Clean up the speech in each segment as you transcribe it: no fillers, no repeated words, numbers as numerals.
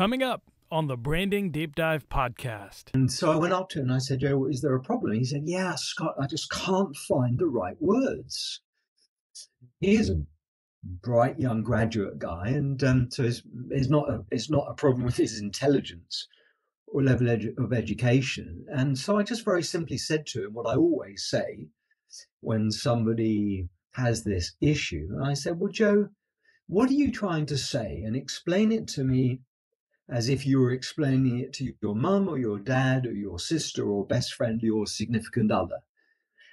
coming up on the Branding Deep Dive podcast. And so I went up to him and I said, Joe, is there a problem? He said, yeah, Scott, I just can't find the right words. Here's a bright young graduate guy, and so it's not a problem with his intelligence or level of education. And so I just very simply said to him what I always say when somebody has this issue. And I said, well, Joe, what are you trying to say? And explain it to me as if you were explaining it to your mum or your dad or your sister or best friend or your significant other.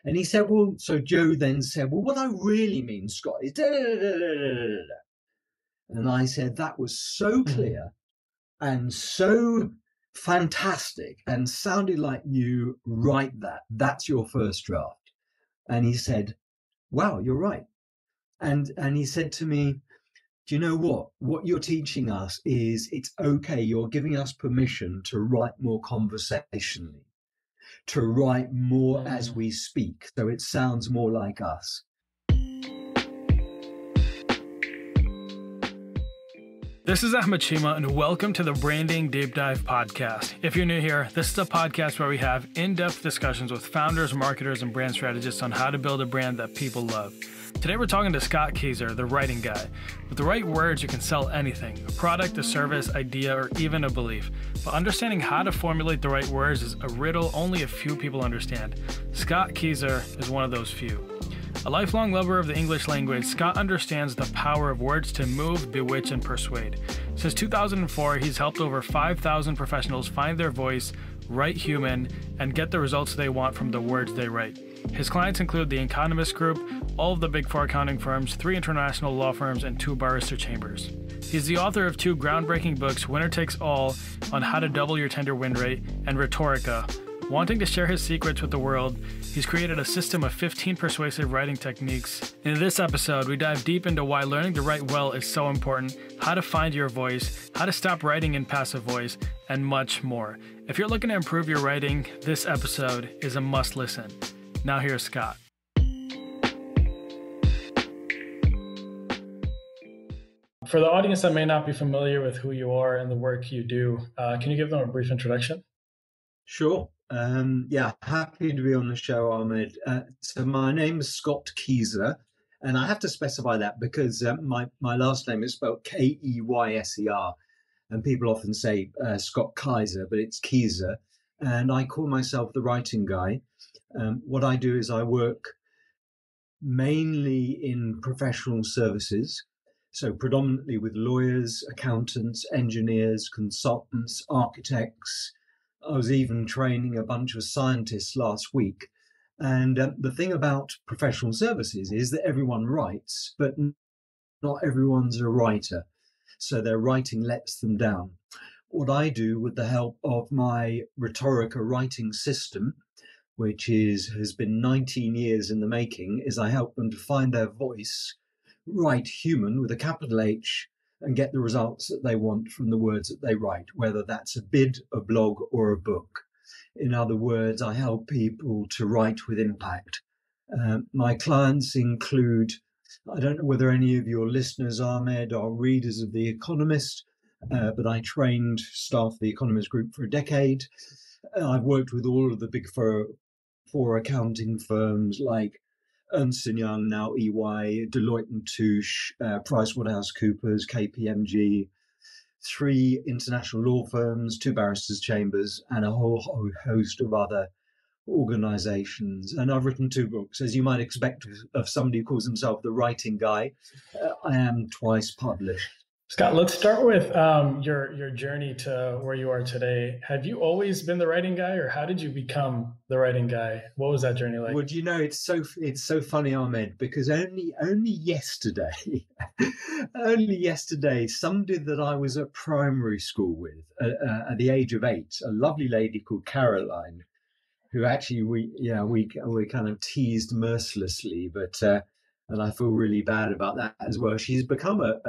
And he said, well, so Joe then said, well, what I really mean, Scott, is da da da da da da da. And I said, that was so clear and so fantastic and sounded like you write that. That's your first draft. And he said, wow, you're right. And he said to me, do you know what? What you're teaching us is it's okay. You're giving us permission to write more conversationally, to write more as we speak, so it sounds more like us. This is Ahmed Cheema, and welcome to the Branding Deep Dive podcast. If you're new here, this is a podcast where we have in-depth discussions with founders, marketers, and brand strategists on how to build a brand that people love. Today we're talking to Scott Keyser, the writing guy. With the right words, you can sell anything, a product, a service, idea, or even a belief. But understanding how to formulate the right words is a riddle only a few people understand. Scott Keyser is one of those few. A lifelong lover of the English language, Scott understands the power of words to move, bewitch, and persuade. Since 2004, he's helped over 5,000 professionals find their voice, write human, and get the results they want from the words they write. His clients include The Economist Group, all of the Big Four accounting firms, 3 international law firms, and 2 barrister chambers. He's the author of 2 groundbreaking books, Winner Takes All, on how to double your tender win rate, and Rhetorica. Wanting to share his secrets with the world, he's created a system of 15 persuasive writing techniques. In this episode, we dive deep into why learning to write well is so important, how to find your voice, how to stop writing in passive voice, and much more. If you're looking to improve your writing, this episode is a must listen. Now here's Scott. For the audience that may not be familiar with who you are and the work you do, can you give them a brief introduction? Sure. Yeah, happy to be on the show, Ahmed. So my name is Scott Keyser, and I have to specify that because my last name is spelled K-E-Y-S-E-R, and people often say Scott Keyser, but it's Keyser. And I call myself the writing guy. What I do is I work mainly in professional services, so predominantly with lawyers, accountants, engineers, consultants, architects. I was even training a bunch of scientists last week. And the thing about professional services is that everyone writes, but not everyone's a writer. So their writing lets them down. What I do with the help of my Rhetorica writing system, which has been 19 years in the making, is I help them to find their voice, write human with a capital H, and get the results that they want from the words that they write, whether that's a bid, a blog, or a book. In other words, I help people to write with impact. My clients include, I don't know whether any of your listeners, Ahmed, are readers of The Economist, but I trained staff of The Economist Group for a decade. I've worked with all of the Big Four accounting firms like Ernst & Young, now EY, Deloitte & Touche, PricewaterhouseCoopers, KPMG, 3 international law firms, 2 barristers' chambers, and a whole host of other organizations. And I've written 2 books, as you might expect of somebody who calls himself the writing guy. I am twice published. Scott, let's start with your journey to where you are today. Have you always been the writing guy, or how did you become the writing guy? What was that journey like? Well, you know, it's so funny, Ahmed, because only yesterday, somebody that I was at primary school with at the age of 8, a lovely lady called Caroline, who actually we kind of teased mercilessly, but. And I feel really bad about that as well. She's become a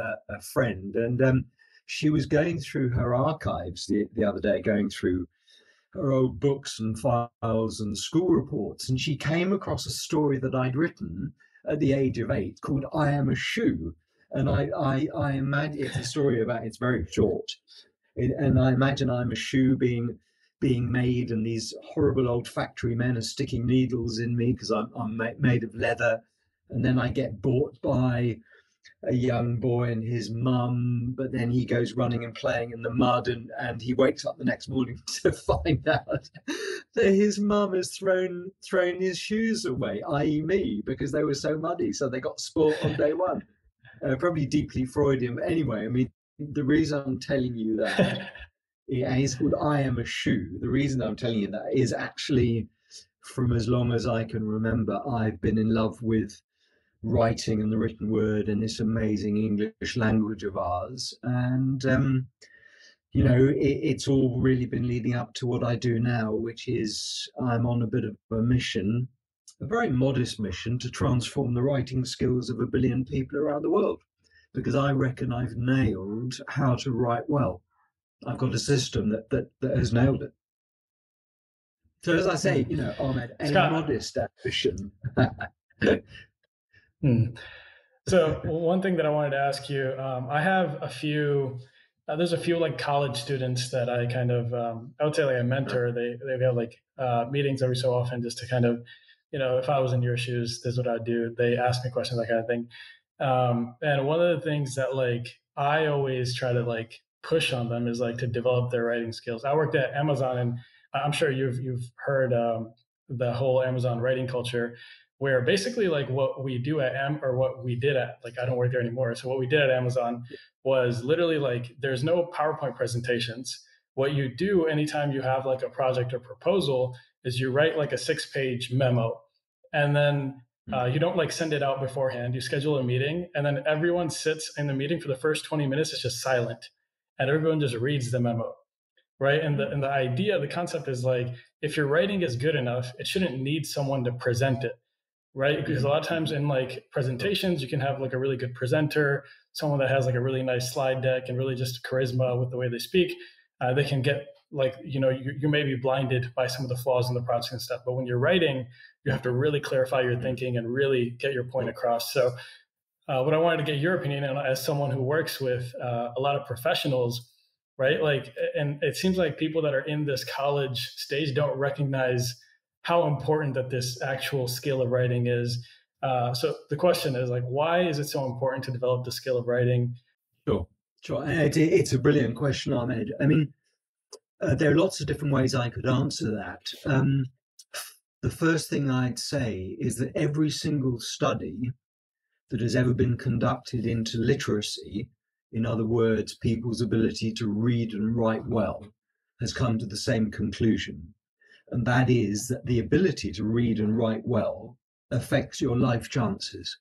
friend, and she was going through her archives the other day, going through her old books and files and school reports, and she came across a story that I'd written at the age of 8 called "I Am a Shoe," and I imagine it's a story about. It's very short. And I imagine I'm a shoe being made, and these horrible old factory men are sticking needles in me because I'm made of leather. And then I get bought by a young boy and his mum, but then he goes running and playing in the mud, and he wakes up the next morning to find out that his mum has thrown his shoes away, i.e. me, because they were so muddy. So they got sport on day one. Probably deeply Freudian. But anyway, I mean, the reason I'm telling you that is called I Am a Shoe. The reason I'm telling you that is actually from as long as I can remember, I've been in love with writing and the written word and this amazing English language of ours. And, you know, it's all really been leading up to what I do now, which is I'm on a bit of a mission, a very modest mission, to transform the writing skills of 1 billion people around the world, because I reckon I've nailed how to write well. I've got a system that has nailed it. So as I say, you know, Ahmed, a modest ambition. So one thing that I wanted to ask you, I have a few, there's a few like college students that I kind of, I would say like I mentor, they have like meetings every so often just to kind of, you know, if I was in your shoes, this is what I'd do. They ask me questions, that kind of thing. And one of the things that like, I always try to like push on them is like to develop their writing skills. I worked at Amazon, and I'm sure you've heard the whole Amazon writing culture, where basically like what we do at what we did at, like I don't work there anymore. So what we did at Amazon was literally like, there's no PowerPoint presentations. What you do anytime you have like a project or proposal is you write like a 6-page memo, and then you don't like send it out beforehand. You schedule a meeting, and then everyone sits in the meeting for the first 20 minutes. It's just silent, and everyone just reads the memo. Right. And the idea, the concept is like, if your writing is good enough, it shouldn't need someone to present it. Right. Because a lot of times in like presentations, you can have like a really good presenter, someone that has like a really nice slide deck and really just charisma with the way they speak. They can get like, you know, you may be blinded by some of the flaws in the project and stuff. But when you're writing, you have to really clarify your thinking and really get your point across. So what I wanted to get your opinion on, as someone who works with a lot of professionals, right? Like, and it seems like people that are in this college stage don't recognize how important that this actual skill of writing is. So the question is like, why is it so important to develop the skill of writing? Sure. It's a brilliant question, Ahmed. I mean, there are lots of different ways I could answer that. The first thing I'd say is that every single study that has ever been conducted into literacy, in other words, people's ability to read and write well, has come to the same conclusion. And that is that the ability to read and write well affects your life chances.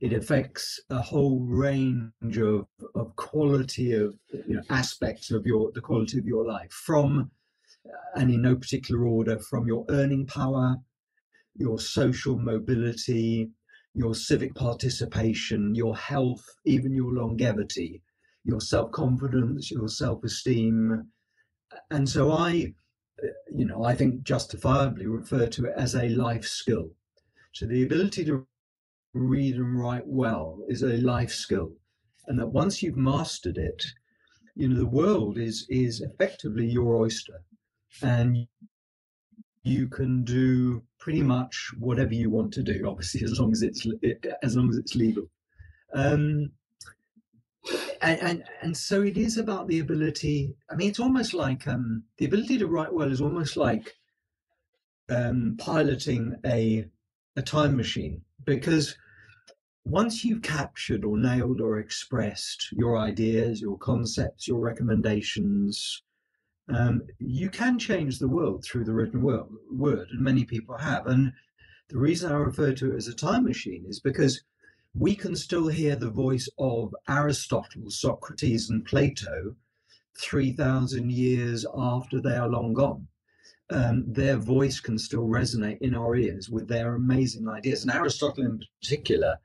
It affects a whole range of quality of, you know, aspects of the quality of your life, from, and in no particular order, from your earning power, your social mobility, your civic participation, your health, even your longevity, your self-confidence, your self-esteem. And so I think justifiably refer to it as a life skill. So the ability to read and write well is a life skill. And that once you've mastered it, you know, the world is effectively your oyster, and you can do pretty much whatever you want to do, obviously, as long as it's legal. And so it is about the ability. I mean, it's almost like the ability to write well is almost like piloting a time machine, because once you've captured or nailed or expressed your ideas, your concepts, your recommendations, you can change the world through the written word, and many people have. And the reason I refer to it as a time machine is because we can still hear the voice of Aristotle, Socrates, and Plato 3,000 years after they are long gone. Their voice can still resonate in our ears with their amazing ideas. And Aristotle in particular,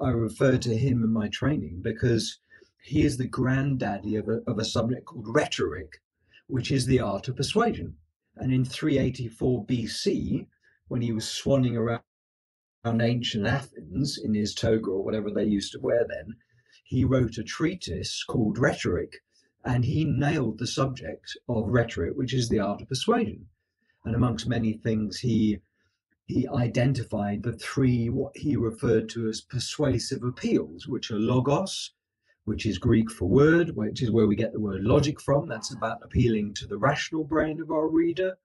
I refer to him in my training because he is the granddaddy of a subject called rhetoric, which is the art of persuasion. And in 384 BC, when he was swanning around ancient Athens in his toga or whatever they used to wear then, he wrote a treatise called Rhetoric, And he nailed the subject of rhetoric, which is the art of persuasion. And amongst many things, he identified the three, what he referred to as persuasive appeals, which are logos, which is Greek for word, which is where we get the word logic from. That's about appealing to the rational brain of our reader.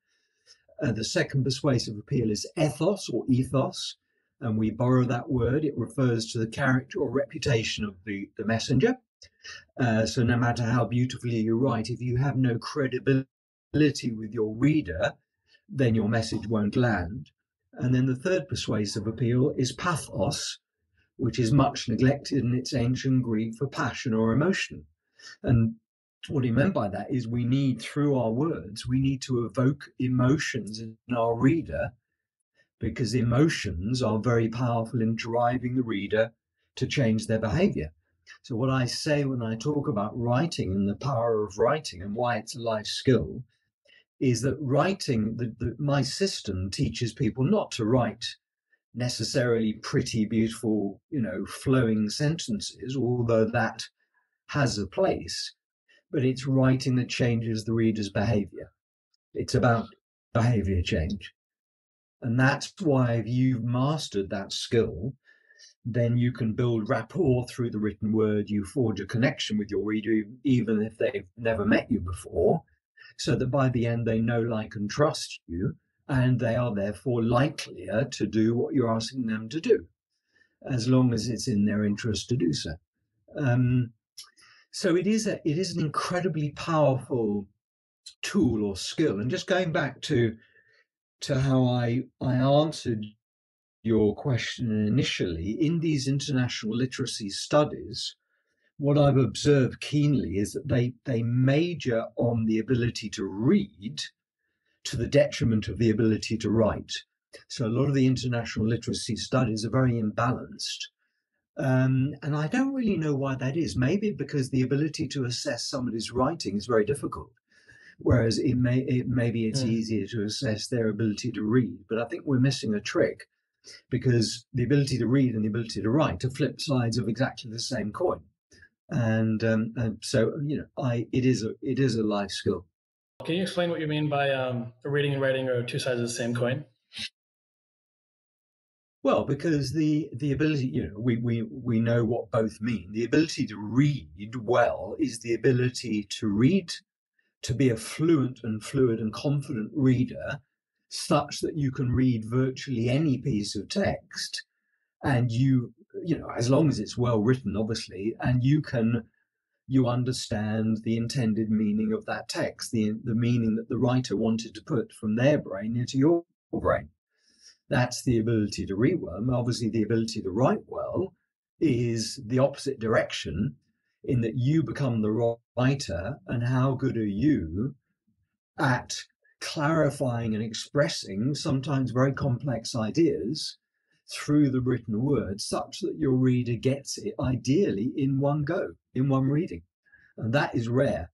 The second persuasive appeal is ethos or ethos, and we borrow that word. It refers to the character or reputation of the messenger. So no matter how beautifully you write, if you have no credibility with your reader, then your message won't land. And then the third persuasive appeal is pathos, which is much neglected in its ancient Greek for passion or emotion. And what he meant by that is we need, through our words, we need to evoke emotions in our reader, because emotions are very powerful in driving the reader to change their behavior. So what I say when I talk about writing and the power of writing and why it's a life skill is that writing, my system teaches people not to write necessarily pretty, beautiful, flowing sentences, although that has a place, but it's writing that changes the reader's behavior. It's about behavior change. And that's why if you've mastered that skill, then you can build rapport through the written word. You forge a connection with your reader, even if they've never met you before, so that by the end they know, like, and trust you. And they are therefore likelier to do what you're asking them to do, as long as it's in their interest to do so. So it is an incredibly powerful tool or skill. And just going back to how I answered your question initially, in these international literacy studies, what I've observed keenly is that they major on the ability to read, to the detriment of the ability to write. So a lot of the international literacy studies are very imbalanced. And I don't really know why that is. Maybe because the ability to assess somebody's writing is very difficult, whereas maybe it's easier to assess their ability to read. But I think we're missing a trick, because the ability to read and the ability to write are flip sides of exactly the same coin. And so, it is a life skill. Can you explain what you mean by reading and writing are two sides of the same coin? Well, because the ability, we know what both mean. The ability to read well is the ability to read, to be a fluid and confident reader, such that you can read virtually any piece of text, and as long as it's well written, obviously, and you understand the intended meaning of that text, the meaning that the writer wanted to put from their brain into your brain. That's the ability to read well. And obviously, the ability to write well is the opposite direction, in that you become the writer, and how good are you at clarifying and expressing sometimes very complex ideas through the written word, such that your reader gets it, ideally in one go, in one reading. And that is rare.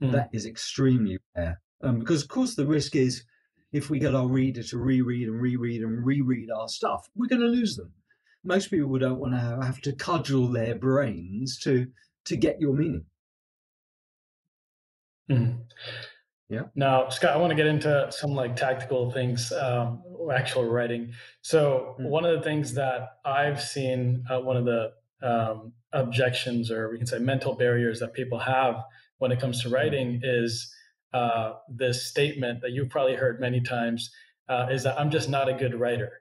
That is extremely rare. Because, of course, the risk is if we get our reader to reread our stuff, we're going to lose them. Most people don't want to have to cudgel their brains to get your meaning. Yeah. Now, Scott, I want to get into some tactical things, actual writing. So one of the things that I've seen, one of the objections, or we can say mental barriers that people have when it comes to writing is this statement that you've probably heard many times, is that I'm just not a good writer.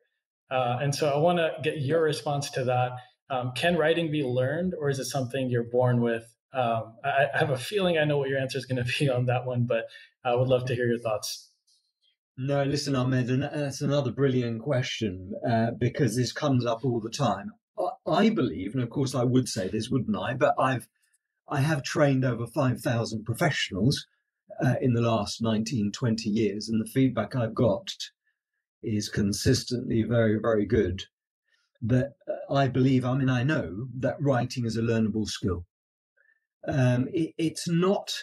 And so I want to get your response to that. Can writing be learned, or is it something you're born with? I have a feeling I know what your answer is going to be on that one, but I would love to hear your thoughts. No, listen, Ahmed, and that's another brilliant question, because this comes up all the time. I believe, and of course I would say this, wouldn't I? But I have trained over 5,000 professionals in the last 19, 20 years, and the feedback I've got is consistently very, very good. That I know that writing is a learnable skill. It's not.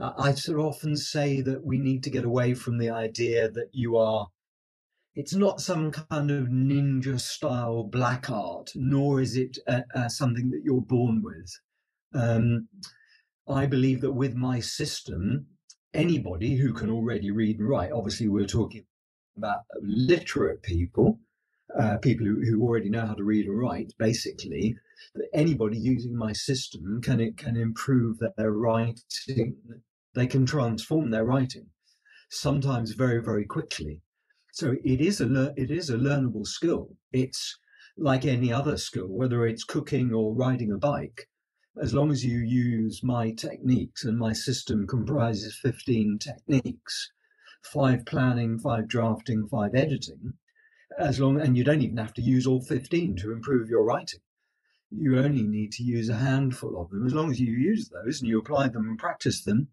I sort of often say that we need to get away from the idea that it's not some kind of ninja style black art, nor is it something that you're born with. I believe that with my system, anybody who can already read and write, obviously we're talking about literate people, people who already know how to read and write, basically, that anybody using my system can improve their writing. They can transform their writing, sometimes very, very quickly. So it is a learnable skill. It's like any other skill, whether it's cooking or riding a bike. As long as you use my techniques, and my system comprises 15 techniques, 5 planning, 5 drafting, 5 editing, and you don't even have to use all 15 to improve your writing. You only need to use a handful of them. As long as you use those and you apply them and practice them,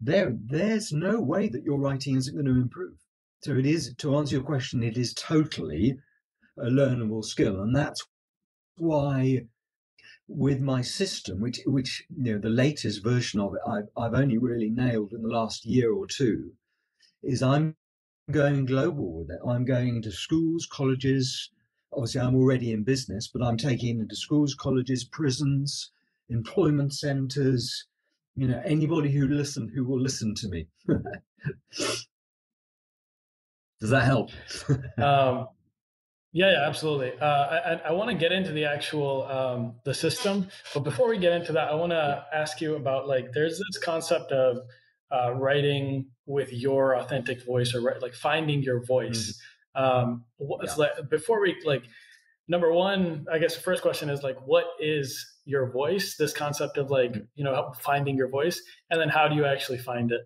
there's no way that your writing isn't going to improve. So it is, to answer your question, it is totally a learnable skill. And that's why with my system, which you know, the latest version of it, I've only really nailed in the last year or two, is I'm going global with it. I'm going into schools, colleges. Obviously, I'm already in business, but I'm taking it into schools, colleges, prisons, employment centers, you know, anybody who will listen to me. Does that help? Yeah, absolutely. I want to get into the actual the system, but before we get into that, I want to ask you about, like, there's this concept of writing with your authentic voice, or like finding your voice. Before we, like, number one, I guess the first question is, like, what is your voice? This concept of, like, you know, finding your voice, and then how do you actually find it?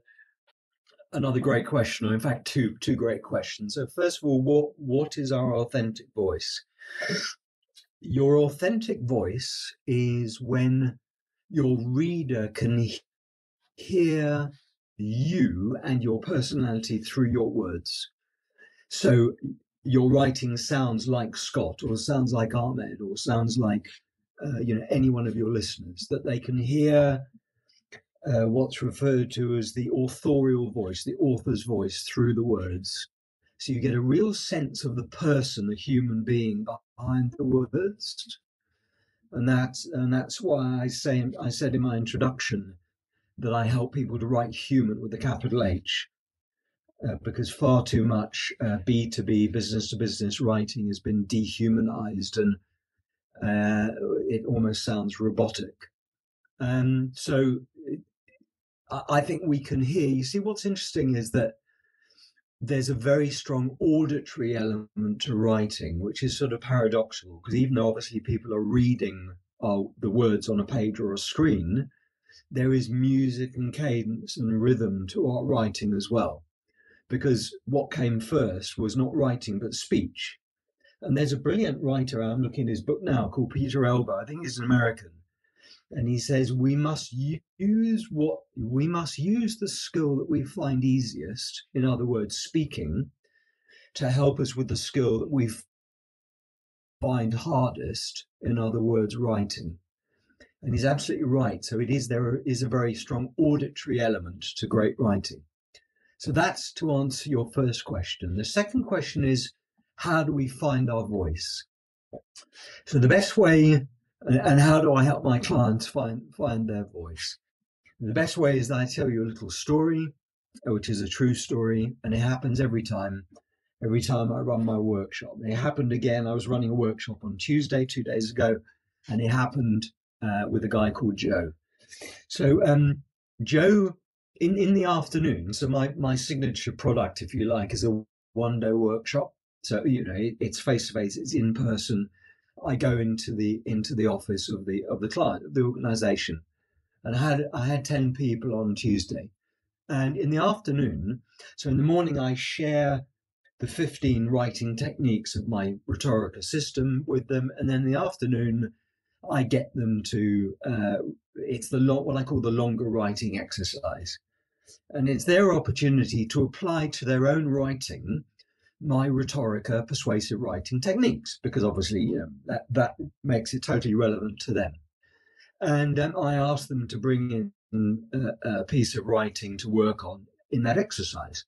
Another great question, or in fact, two great questions. So first of all, what is our authentic voice? Your authentic voice is when your reader can hear you and your personality through your words. So your writing sounds like Scott, or sounds like Ahmed, or sounds like you know, any one of your listeners, that they can hear what's referred to as the authorial voice, the author's voice, through the words. So you get a real sense of the person, the human being behind the words. And that's why I said in my introduction that I help people to write human with a capital H, because far too much B2B, business-to-business writing has been dehumanized, and it almost sounds robotic. So I think we can hear. You see, what's interesting is that there's a very strong auditory element to writing, which is sort of paradoxical, because even though obviously people are reading the words on a page or a screen, there is music and cadence and rhythm to our writing as well, because what came first was not writing but speech. And there's a brilliant writer, I'm looking at his book now, called Peter Elba. I think he's an American. And he says, we must use the skill that we find easiest, in other words, speaking, to help us with the skill that we find hardest, in other words, writing. And he's absolutely right. So there is a very strong auditory element to great writing. So that's to answer your first question. The second question is, how do we find our voice? So the best way, and how do I help my clients find their voice? The best way is that I tell you a little story, which is a true story, and it happens every time I run my workshop. It happened again. I was running a workshop on Tuesday, 2 days ago, and it happened with a guy called Joe. So Joe, in the afternoon, so my signature product, if you like, is a one-day workshop. So, you know, it's face-to-face, it's in person. I go into the office of the client, of the organization, and I had 10 people on Tuesday. And in the afternoon, so in the morning, I share the 15 writing techniques of my Rhetorica system with them, and then in the afternoon, I get them to it's what I call the longer writing exercise, and it's their opportunity to apply to their own writing my Rhetorica persuasive writing techniques, because obviously, you know, that makes it totally relevant to them. And I asked them to bring in a piece of writing to work on in that exercise.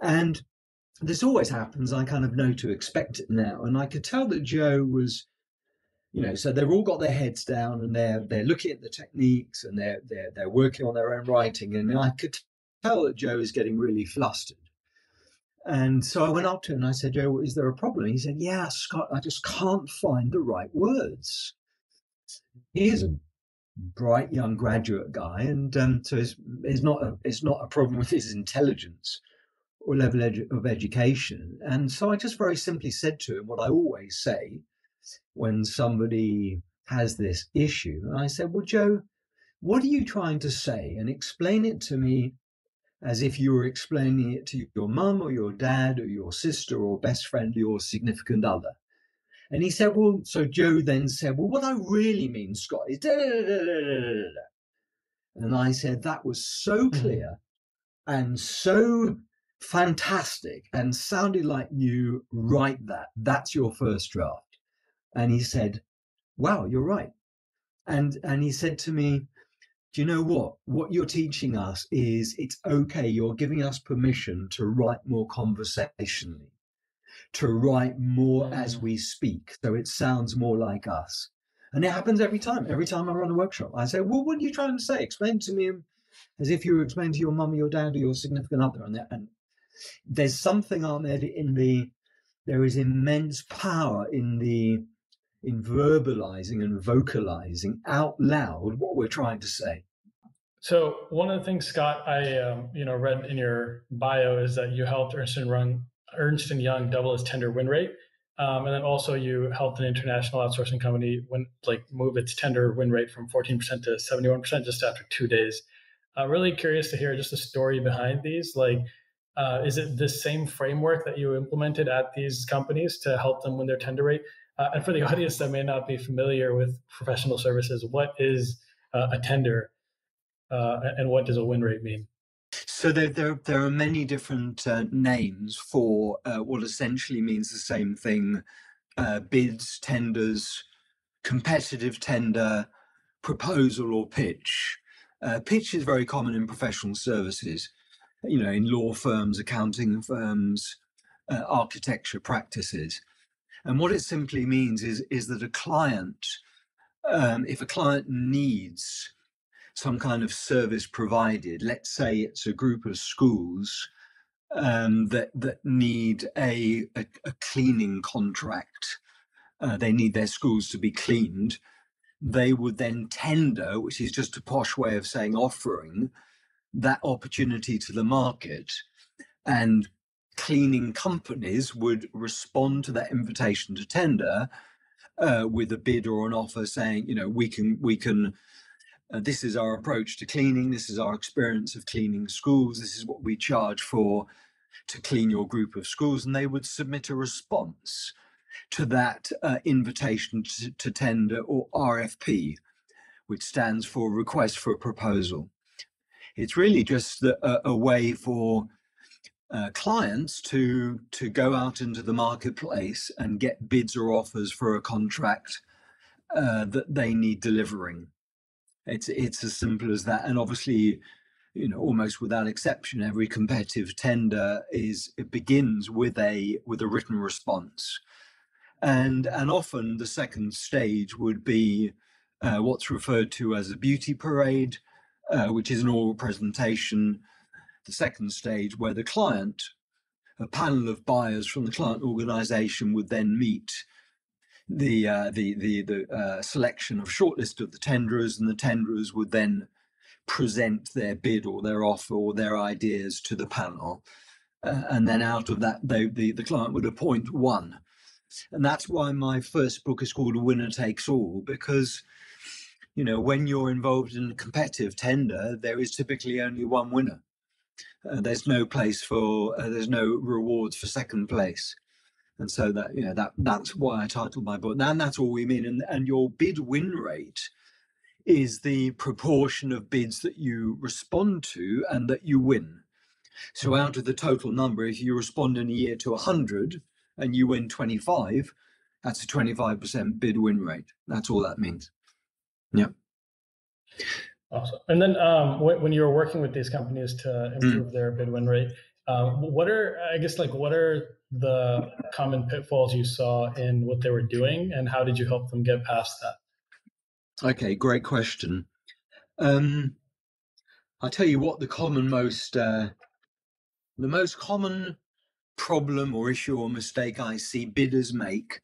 And this always happens. I kind of know to expect it now. And I could tell that Joe was You know, so they've all got their heads down and they're looking at the techniques and they're working on their own writing. And I could tell that Joe is getting really flustered. And so I went up to him and I said, Joe, is there a problem? He said, yeah, Scott, I just can't find the right words. He's a bright young graduate guy. And so it's not a problem with his intelligence or level of education. And so I just very simply said to him what I always say when somebody has this issue. And I said, well, Joe, what are you trying to say? And explain it to me as if you were explaining it to your mum or your dad or your sister or best friend or your significant other. And he said, well, so Joe then said, well, what I really mean, Scott, is da da da da da da da. And I said, that was so clear and so fantastic and sounded like you write that. That's your first draft. And he said, wow, you're right. And he said to me, do you know what you're teaching us is it's okay. You're giving us permission to write more conversationally, to write more as we speak. So it sounds more like us. And it happens every time. Every time I run a workshop, I say, well, what are you trying to say? Explain to me as if you were explaining to your mum or your dad or your significant other. And there's something on there there is immense power in verbalizing and vocalizing out loud what we're trying to say. So one of the things, Scott, I read in your bio is that you helped Ernst & Young double its tender win rate, and then also you helped an international outsourcing company move its tender win rate from 14% to 71% just after 2 days. I'm really curious to hear just the story behind these. Is it the same framework that you implemented at these companies to help them win their tender rate? And for the audience that may not be familiar with professional services, what is a tender and what does a win rate mean? So there are many different names for what essentially means the same thing, bids, tenders, competitive tender, proposal or pitch. Pitch is very common in professional services, you know, in law firms, accounting firms, architecture practices. And what it simply means is that a client, if a client needs some kind of service provided, let's say it's a group of schools that need a cleaning contract, they need their schools to be cleaned, they would then tender, which is just a posh way of saying offering, that opportunity to the market, and cleaning companies would respond to that invitation to tender with a bid or an offer saying, you know, we can this is our approach to cleaning, this is our experience of cleaning schools, this is what we charge for to clean your group of schools. And they would submit a response to that invitation to tender, or RFP, which stands for request for a proposal. It's really just a way for clients to go out into the marketplace and get bids or offers for a contract that they need delivering. It's as simple as that. And obviously, you know, almost without exception, every competitive tender begins with a written response, and often the second stage would be what's referred to as a beauty parade, which is an oral presentation. The second stage, where the client, a panel of buyers from the client organization, would then meet the selection of shortlist of the tenderers, and the tenderers would then present their bid or their offer or their ideas to the panel, and then out of that the client would appoint one. And that's why my first book is called Winner Takes All, because, you know, when you're involved in a competitive tender, there is typically only one winner. There's no place for there's no rewards for second place, and so that, you know, that's why I titled my book. And that's all we mean. And your bid win rate is the proportion of bids that you respond to and that you win. So out of the total number, if you respond in a year to 100 and you win 25, that's a 25% bid win rate. That's all that means. Yeah. Awesome. And then when you were working with these companies to improve their bid win rate, What are the common pitfalls you saw in what they were doing, and how did you help them get past that? Okay, great question. I'll tell you what the most common problem or issue or mistake I see bidders make,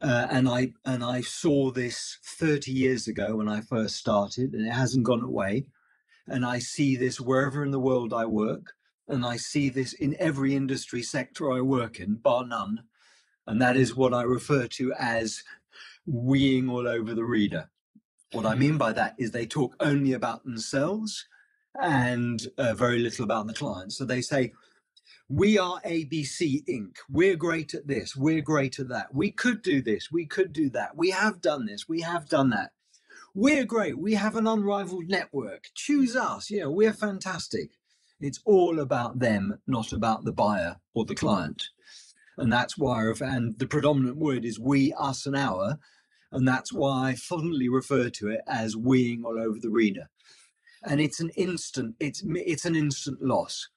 and I saw this 30 years ago when I first started, and it hasn't gone away. And I see this wherever in the world I work, and I see this in every industry sector I work in, bar none. And that is what I refer to as weeing all over the reader. What I mean by that is they talk only about themselves and very little about the client. So they say, we are ABC Inc. We're great at this. We're great at that. We could do this. We could do that. We have done this. We have done that. We're great. We have an unrivaled network. Choose us. Yeah, we're fantastic. It's all about them, not about the buyer or the client. And that's why, and the predominant word is we, us, and our. And that's why I fondly refer to it as weeing all over the reader. And it's an instant loss.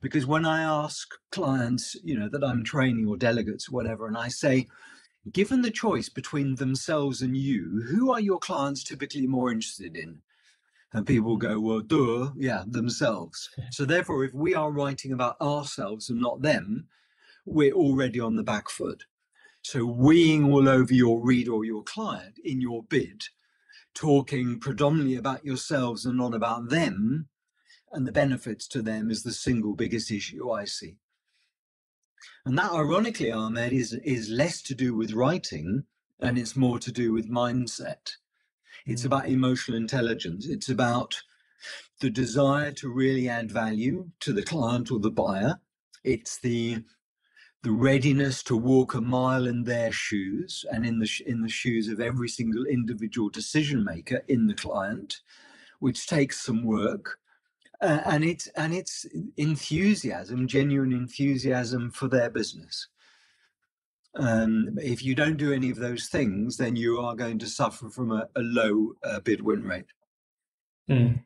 Because when I ask clients, that I'm training or delegates or whatever, and I say, given the choice between themselves and you, who are your clients typically more interested in? And people go, well, duh, yeah, themselves. So therefore, if we are writing about ourselves and not them, we're already on the back foot. So weeing all over your reader or your client in your bid, talking predominantly about yourselves and not about them, and the benefits to them is the single biggest issue I see. And that, ironically, Ahmed, is less to do with writing, and it's more to do with mindset. It's about emotional intelligence. It's about the desire to really add value to the client or the buyer. It's the readiness to walk a mile in their shoes and in the shoes of every single individual decision maker in the client, which takes some work. And it's enthusiasm, genuine enthusiasm for their business. If you don't do any of those things, then you are going to suffer from a low bid win rate.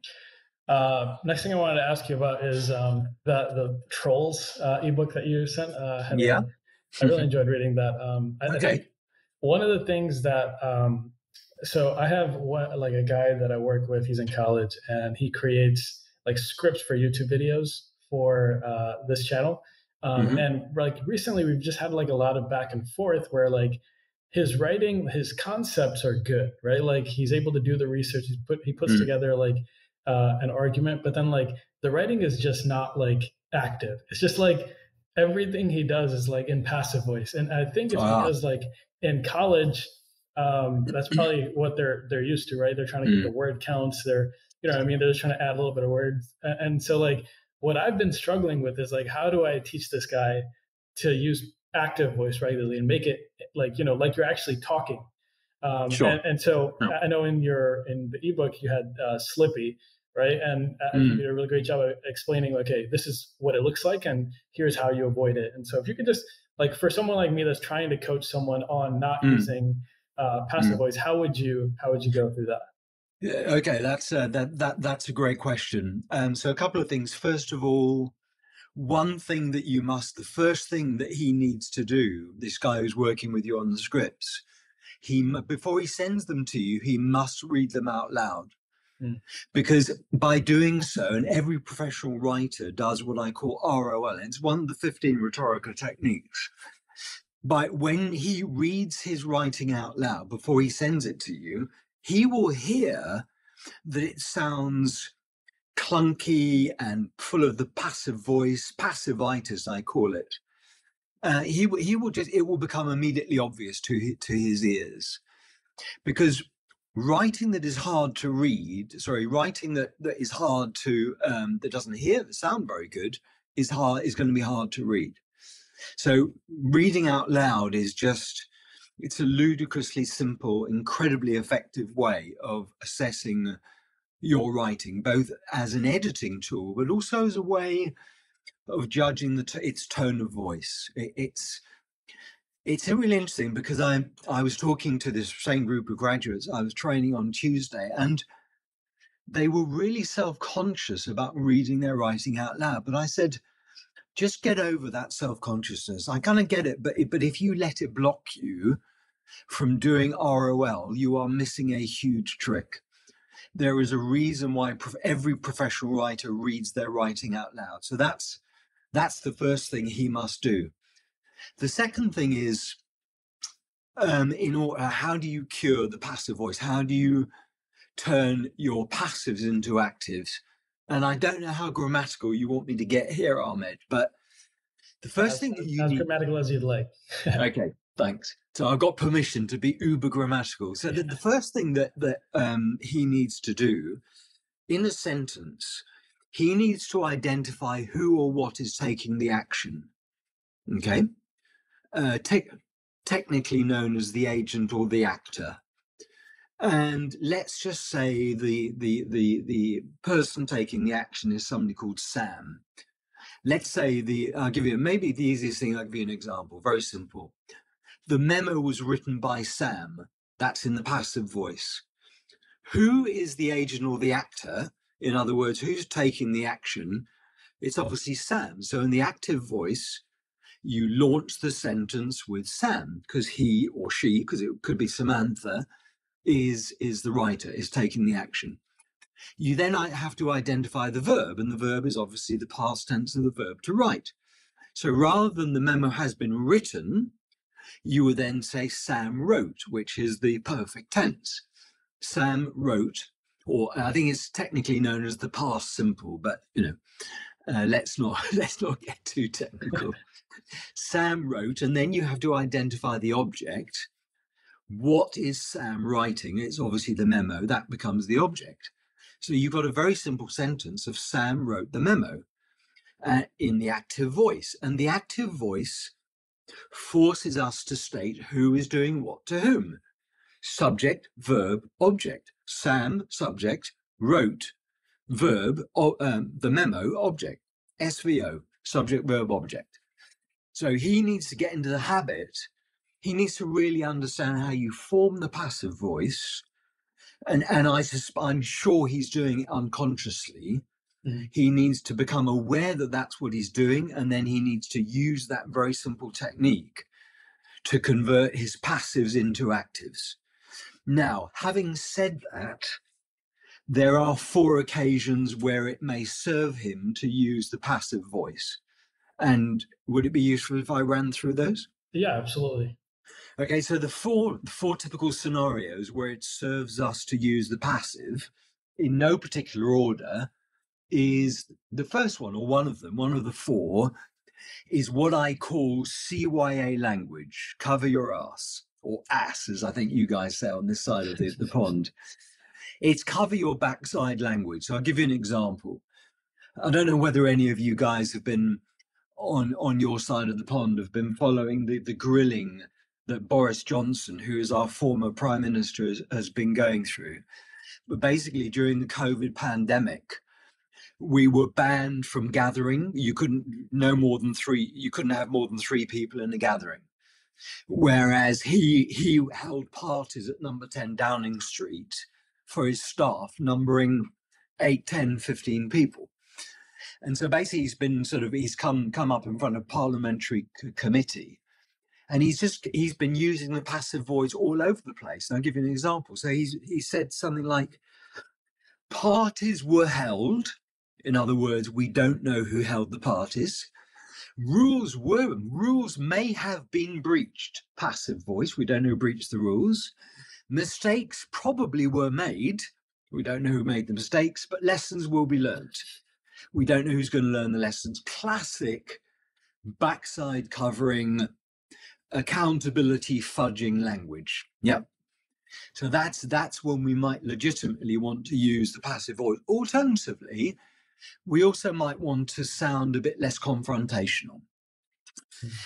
Next thing I wanted to ask you about is the Trolls ebook that you sent. I really enjoyed reading that. I think one of the things that so I have a guy that I work with. He's in college, and he creates scripts for YouTube videos for this channel. And recently we've just had a lot of back and forth where his writing, his concepts are good, right? He's able to do the research. He puts together an argument, but then the writing is just not active. It's just everything he does is in passive voice. And I think it's because in college, that's probably what they're used to, right? They're trying to get the word counts. They're just trying to add a little bit of words. And so what I've been struggling with is how do I teach this guy to use active voice regularly and make it you're actually talking. Sure. And so no. I know in the ebook you had Slippy, right? And you did a really great job of explaining, okay, this is what it looks like and here's how you avoid it. And so if you could just for someone like me that's trying to coach someone on not using passive voice, how would you go through that? Okay, that's a great question. So a couple of things. First of all, the first thing that he needs to do, this guy who's working with you on the scripts, before he sends them to you, he must read them out loud. Because by doing so, and every professional writer does what I call ROL, it's one of the 15 Rhetorica techniques. But when he reads his writing out loud before he sends it to you, he will hear that it sounds clunky and full of the passive voice, passivitis, I call it. It will become immediately obvious to his ears, because writing that doesn't sound very good is going to be hard to read. So reading out loud is it's a ludicrously simple, incredibly effective way of assessing your writing, both as an editing tool, but also as a way of judging its tone of voice. It's really interesting, because I was talking to this same group of graduates I was training on Tuesday, and they were really self-conscious about reading their writing out loud. But I said, just get over that self-consciousness. I kind of get it, but if you let it block you from doing ROL, you are missing a huge trick. There is a reason why every professional writer reads their writing out loud. So that's the first thing he must do. The second thing is, how do you cure the passive voice? How do you turn your passives into actives? And I don't know how grammatical you want me to get here, Ahmed, but the first thing that you need... As grammatical as you'd like. Okay, thanks. So I've got permission to be uber grammatical. So the first thing that he needs to do in a sentence, he needs to identify who or what is taking the action. Okay? Technically known as the agent or the actor. And let's just say the person taking the action is somebody called Sam. Let's say I'll give you maybe the easiest thing. I'll give you an example, very simple. The memo was written by Sam. That's in the passive voice. Who is the agent or the actor? In other words, who's taking the action? It's obviously Sam. So in the active voice, you launch the sentence with Sam, because he or she, because it could be Samantha, is the writer, is taking the action. You then have to identify the verb, and the verb is obviously the past tense of the verb to write. So rather than the memo has been written, you would then say Sam wrote, which is the perfect tense. Sam wrote, or I think it's technically known as the past simple, but you know, let's not get too technical. Sam wrote, and then you have to identify the object. What is Sam writing? It's obviously the memo. That becomes the object. So you've got a very simple sentence of Sam wrote the memo in the active voice. And the active voice forces us to state who is doing what to whom. Subject, verb, object. Sam, subject, wrote, verb, the memo, object. SVO, subject, verb, object. So he needs to get into the habit. He needs to really understand how you form the passive voice. And I'm sure he's doing it unconsciously. Mm-hmm. He needs to become aware that that's what he's doing. And then he needs to use that very simple technique to convert his passives into actives. Now, having said that, there are four occasions where it may serve him to use the passive voice. And would it be useful if I ran through those? Yeah, absolutely. Okay, so the four typical scenarios where it serves us to use the passive in no particular order is the first one, or one of them, one of the four, is what I call CYA language, cover your ass, or ass, as I think you guys say on this side of the pond. It's cover your backside language. So I'll give you an example. I don't know whether any of you guys have been on your side of the pond, have been following the grilling that Boris Johnson, who is our former prime minister, has been going through. But basically during the COVID pandemic, we were banned from gathering. You couldn't have more than three people in a gathering. Whereas he held parties at number 10 Downing Street for his staff, numbering 8, 10, 15 people. And so basically he's come up in front of parliamentary committee. And he's been using the passive voice all over the place. And I'll give you an example. So he said something like, parties were held. In other words, we don't know who held the parties. Rules may have been breached. Passive voice, we don't know who breached the rules. Mistakes probably were made. We don't know who made the mistakes, but lessons will be learned. We don't know who's going to learn the lessons. Classic backside covering, accountability fudging language. Yep. So that's when we might legitimately want to use the passive voice. Alternatively, we also might want to sound a bit less confrontational.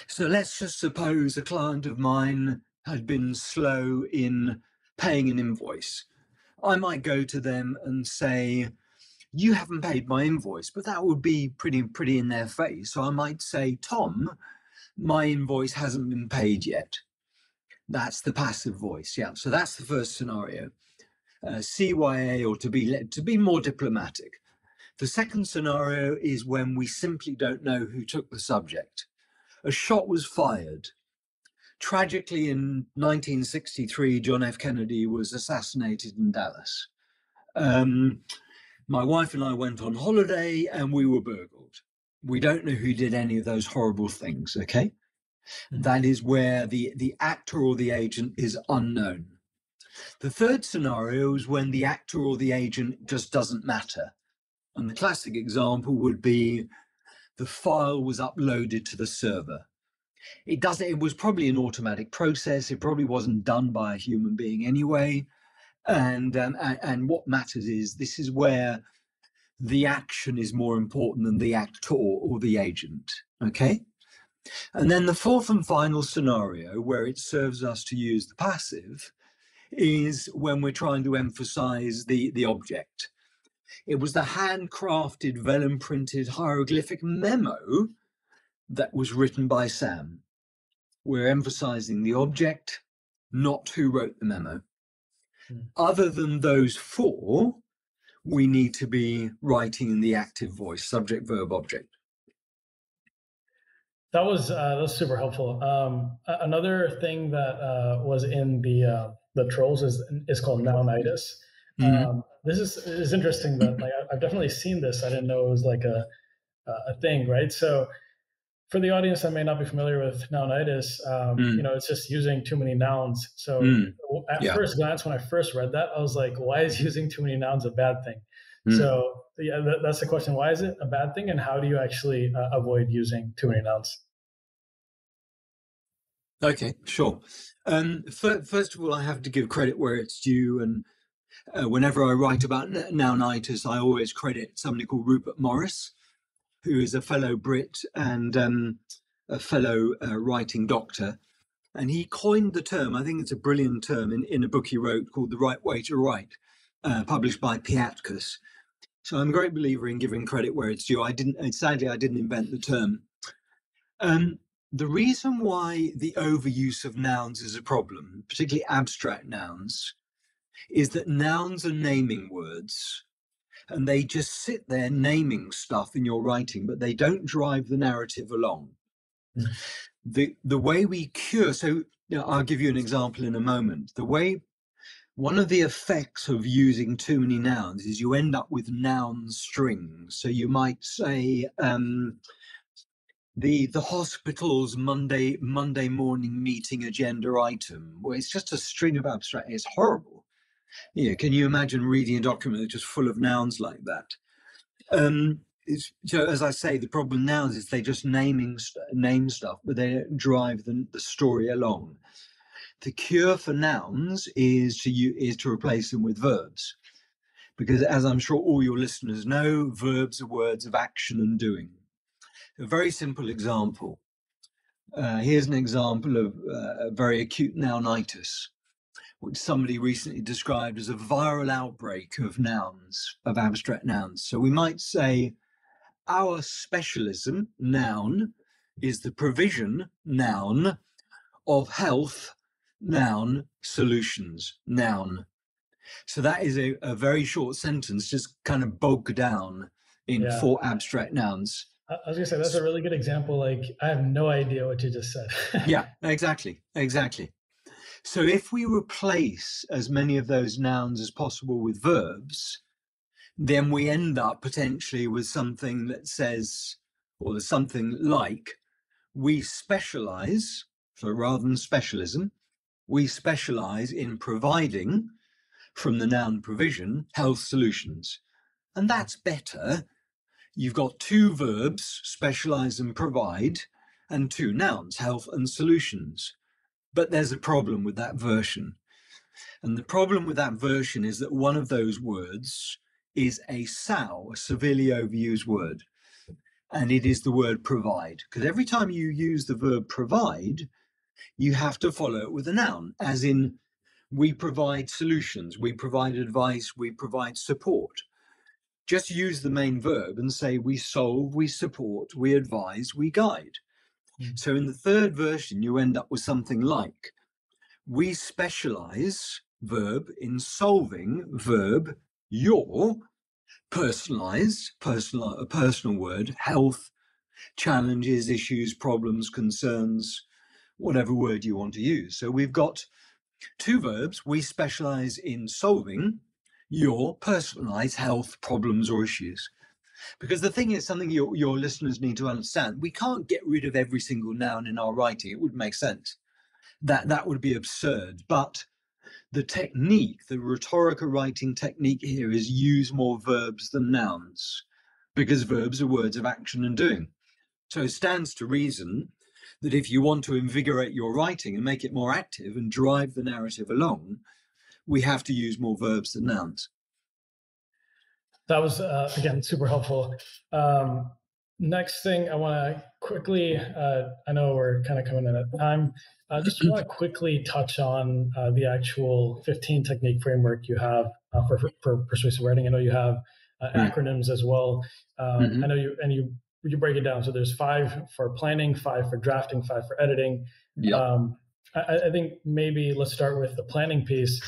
So let's just suppose a client of mine had been slow in paying an invoice. I might go to them and say, you haven't paid my invoice, but that would be pretty in their face. So I might say, Tom, my invoice hasn't been paid yet. That's the passive voice. Yeah. So that's the first scenario, CYA, or to be more diplomatic. The second scenario is when we simply don't know who took the subject. A shot was fired. Tragically, in 1963, John F. Kennedy was assassinated in Dallas. My wife and I went on holiday and we were burgled. We don't know who did any of those horrible things, okay? And that is where the actor or the agent is unknown. The third scenario is when the actor or the agent just doesn't matter. And the classic example would be the file was uploaded to the server. It was probably an automatic process. It probably wasn't done by a human being anyway. And what matters is this is where the action is more important than the actor or the agent, okay? And then the fourth and final scenario where it serves us to use the passive is when we're trying to emphasize the object. It was the handcrafted, vellum printed hieroglyphic memo that was written by Sam. We're emphasizing the object, not who wrote the memo. Other than those four, we need to be writing in the active voice, subject, verb, object. That was super helpful. Another thing that was in the trolls is called nounitis. Mm-hmm. This is interesting that like, I've definitely seen this. I didn't know it was like a thing, right? So for the audience that may not be familiar with nounitis, you know, it's just using too many nouns. So at first glance, when I first read that, I was like, why is using too many nouns a bad thing? So yeah, that's the question. Why is it a bad thing? And how do you actually avoid using too many nouns? Okay, sure. First of all, I have to give credit where it's due. And whenever I write about nounitis, I always credit somebody called Rupert Morris, who is a fellow Brit and a fellow writing doctor. And he coined the term, I think it's a brilliant term, in a book he wrote called The Right Way to Write, published by Piatkus. So I'm a great believer in giving credit where it's due. Sadly, I didn't invent the term. The reason why the overuse of nouns is a problem, particularly abstract nouns, is that nouns are naming words. And they just sit there naming stuff in your writing, but they don't drive the narrative along. Mm. The way we cure, so you know, I'll give you an example in a moment. One of the effects of using too many nouns is you end up with noun strings. So you might say the hospital's Monday morning meeting agenda item, where it's just a string of abstract. It's horrible. Yeah, can you imagine reading a document that's just full of nouns like that? So, as I say, the problem with nouns is they just name stuff, but they don't drive the story along. The cure for nouns is to replace them with verbs, because as I'm sure all your listeners know, verbs are words of action and doing. A very simple example. Here's an example of a very acute nounitis, which somebody recently described as a viral outbreak of nouns, of abstract nouns. So we might say our specialism, noun, is the provision, noun, of health, noun, solutions, noun. So that is a very short sentence, just kind of bogged down in four abstract nouns. I was gonna say, that's a really good example. Like, I have no idea what you just said. Yeah, exactly. So if we replace as many of those nouns as possible with verbs, then we end up potentially with something that says, or something like, we specialize, so rather than specialism, we specialize in providing, from the noun provision, health solutions. And that's better. You've got two verbs, specialize and provide, and two nouns, health and solutions. But there's a problem with that version. And the problem with that version is that one of those words is a sow, a severely overused word. And it is the word provide. Because every time you use the verb provide, you have to follow it with a noun, as in we provide solutions, we provide advice, we provide support. Just use the main verb and say we solve, we support, we advise, we guide. So in the third version, you end up with something like, we specialize, verb, in solving, verb, your personalized, a personal word, health, challenges, issues, problems, concerns, whatever word you want to use. So we've got two verbs. We specialize in solving your personalized health problems or issues. Because the thing is, something your listeners need to understand, we can't get rid of every single noun in our writing. It would make sense. That would be absurd. But the technique, the Rhetorica writing technique here is use more verbs than nouns, because verbs are words of action and doing. So it stands to reason that if you want to invigorate your writing and make it more active and drive the narrative along, we have to use more verbs than nouns. That was, again, super helpful. Next thing I want to quickly, I know we're kind of coming in at time, just want to quickly touch on the actual 15 technique framework you have for persuasive writing. I know you have acronyms as well. I know you break it down. So there's 5 for planning, 5 for drafting, 5 for editing. Yep. I think maybe let's start with the planning piece.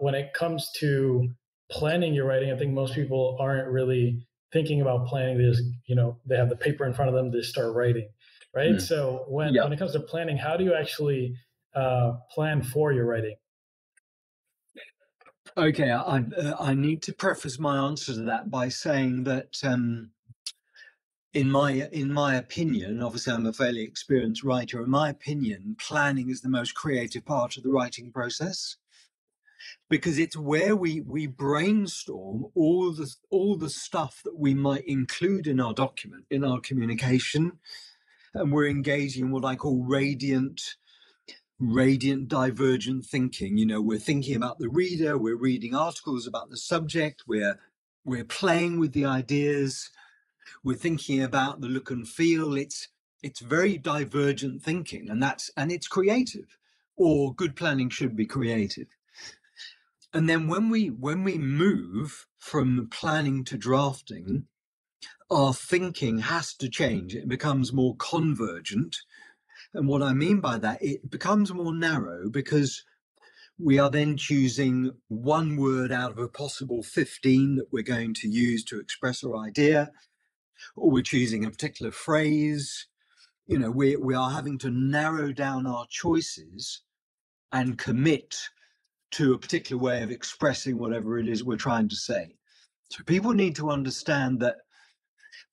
When it comes to planning your writing, I think most people aren't really thinking about planning. They just, you know, they have the paper in front of them, they start writing, right? So when it comes to planning, how do you actually plan for your writing? Okay, I need to preface my answer to that by saying that in my opinion, obviously I'm a fairly experienced writer, in my opinion, planning is the most creative part of the writing process. Because it's where we brainstorm all the stuff that we might include in our document, in our communication, and we're engaging in what I call radiant divergent thinking. You know, we're thinking about the reader, we're reading articles about the subject, we're playing with the ideas, we're thinking about the look and feel. It's very divergent thinking, and it's creative, or good planning should be creative. And then when we move from planning to drafting, our thinking has to change. It becomes more convergent. And what I mean by that, it becomes more narrow, because we are then choosing one word out of a possible 15 that we're going to use to express our idea, or we're choosing a particular phrase. You know, we are having to narrow down our choices and commit to a particular way of expressing whatever it is we're trying to say. So people need to understand that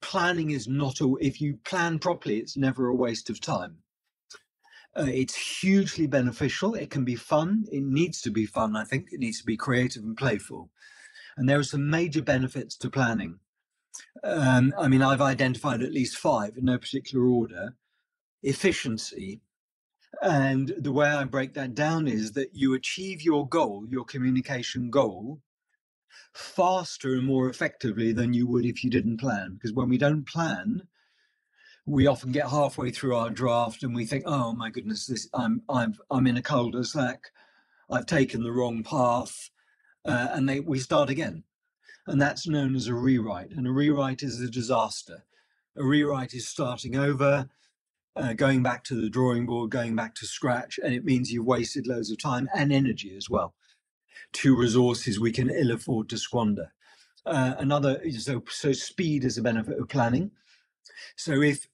planning is not if you plan properly, it's never a waste of time. It's hugely beneficial. It can be fun. It needs to be fun. I think it needs to be creative and playful. And there are some major benefits to planning. I mean, I've identified at least 5 in no particular order. Efficiency. And the way I break that down is that you achieve your goal, your communication goal, faster and more effectively than you would if you didn't plan. Because when we don't plan, we often get halfway through our draft and we think, oh my goodness, I'm in a cul-de-sac, I've taken the wrong path, and we start again. And that's known as a rewrite. And a rewrite is a disaster. A rewrite is starting over. Going back to the drawing board, going back to scratch, and it means you've wasted loads of time and energy as well. 2 resources we can ill afford to squander. So speed is a benefit of planning. So if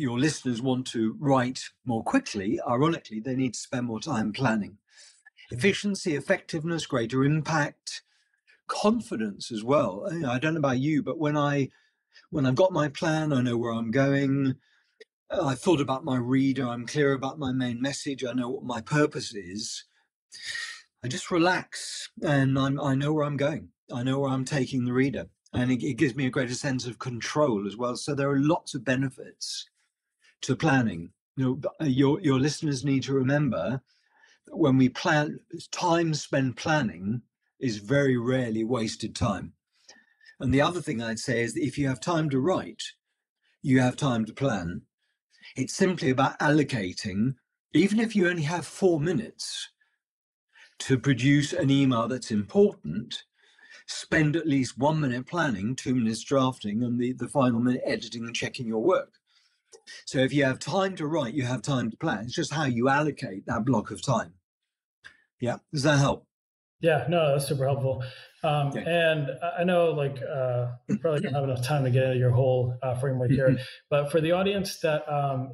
your listeners want to write more quickly, ironically, they need to spend more time planning. Efficiency, effectiveness, greater impact, confidence as well. You know, I don't know about you, but when I've got my plan, I know where I'm going. I've thought about my reader, I'm clear about my main message, I know what my purpose is. I just relax and I know where I'm going. I know where I'm taking the reader. And it gives me a greater sense of control as well. So there are lots of benefits to planning. You know, your listeners need to remember that when we plan, time spent planning is very rarely wasted time. And the other thing I'd say is that if you have time to write, you have time to plan. It's simply about allocating, even if you only have 4 minutes to produce an email that's important, spend at least 1 minute planning, 2 minutes drafting, and the final minute editing and checking your work. So if you have time to write, you have time to plan. It's just how you allocate that block of time. Yeah, does that help? Yeah, no, that's super helpful. And I know probably don't have enough time to get into your whole framework here, but for the audience that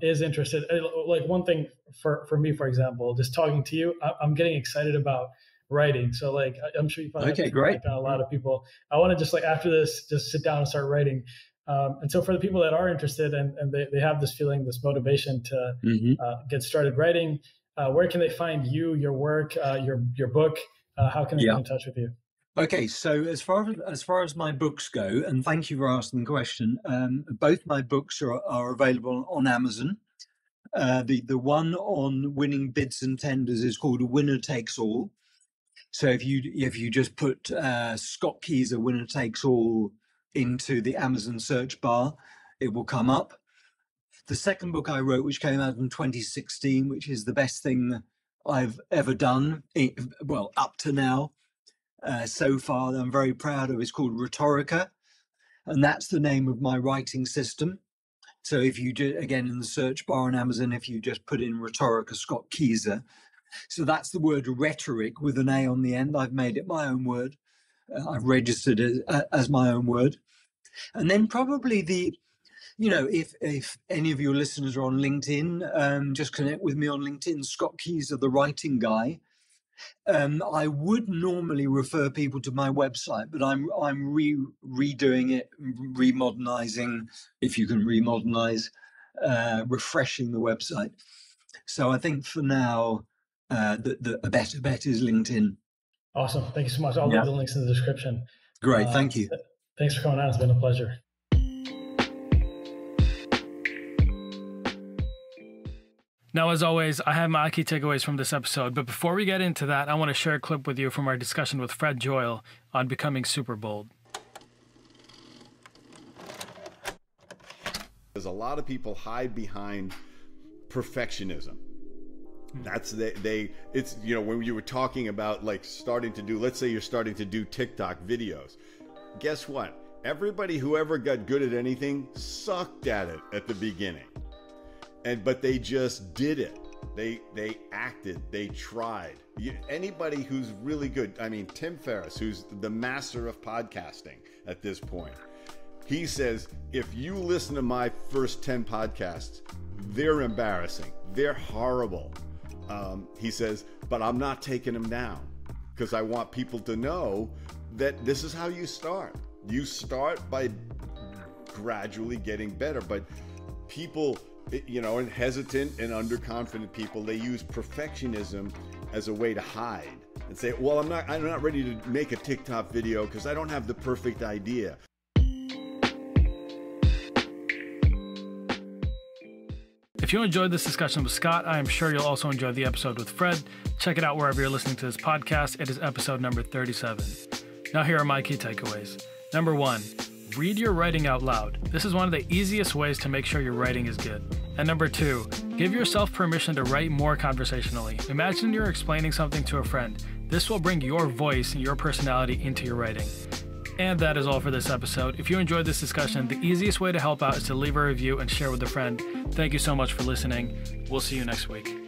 is interested, like one thing for me, for example, just talking to you, I'm getting excited about writing. So like, I'm sure you probably have a lot of people. I want to just like after this, just sit down and start writing. And so for the people that are interested and they have this feeling, this motivation to get started writing, where can they find you, your work, your book? How can they get in touch with you? Okay, so as far as my books go, and thank you for asking the question, both my books are available on Amazon. The one on winning bids and tenders is called Winner Takes All. So if you just put Scott Keyser Winner Takes All into the Amazon search bar, it will come up. The second book I wrote, which came out in 2016, which is the best thing I've ever done, well, up to now, so far, that I'm very proud of, is called Rhetorica, and that's the name of my writing system. So if you do, again, in the search bar on Amazon, if you just put in Rhetorica Scott Keyser, so that's the word rhetoric with an A on the end. I've made it my own word. I've registered it as my own word. And then probably if any of your listeners are on LinkedIn, just connect with me on LinkedIn, Scott Keyser, the writing guy. I would normally refer people to my website, but I'm redoing it, remodernizing, if you can remodernize, refreshing the website. So I think for now, a better bet is LinkedIn. Awesome. Thank you so much. I'll leave the links in the description. Great. Thank you. Thanks for coming on. It's been a pleasure. Now, as always, I have my key takeaways from this episode, but before we get into that, I want to share a clip with you from our discussion with Fred Joyal on becoming super bold. There's a lot of people hide behind perfectionism. That's it's, you know, when you were talking about like starting to do, let's say you're starting to do TikTok videos. Guess what? Everybody who ever got good at anything sucked at it at the beginning. But they just did it. They acted. They tried. Anybody who's really good, I mean, Tim Ferriss, who's the master of podcasting at this point, he says, if you listen to my first 10 podcasts, they're embarrassing. They're horrible. He says, but I'm not taking them down because I want people to know that this is how you start. You start by gradually getting better, but people... You know, and hesitant and underconfident people, they use perfectionism as a way to hide and say, well, I'm not ready to make a TikTok video because I don't have the perfect idea. If you enjoyed this discussion with Scott, I am sure you'll also enjoy the episode with Fred. Check it out wherever you're listening to this podcast. It is episode number 37. Now here are my key takeaways. Number 1. Read your writing out loud. This is one of the easiest ways to make sure your writing is good. And number 2, give yourself permission to write more conversationally. Imagine you're explaining something to a friend. This will bring your voice and your personality into your writing. And that is all for this episode. If you enjoyed this discussion, the easiest way to help out is to leave a review and share with a friend. Thank you so much for listening. We'll see you next week.